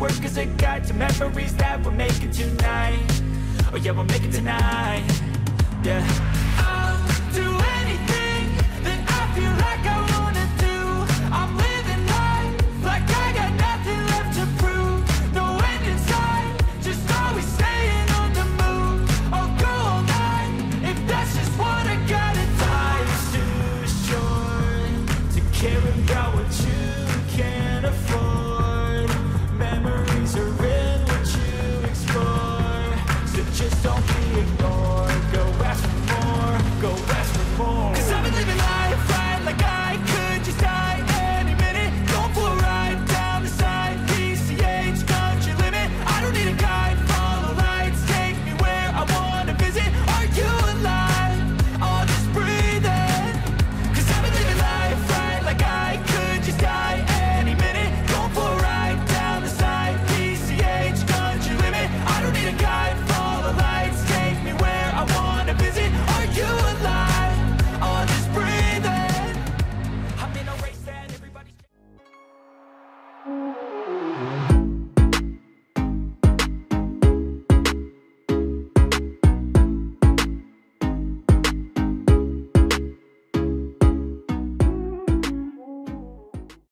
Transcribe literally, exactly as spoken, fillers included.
Work as a guide to memories that we're making tonight. Oh yeah, we're making tonight.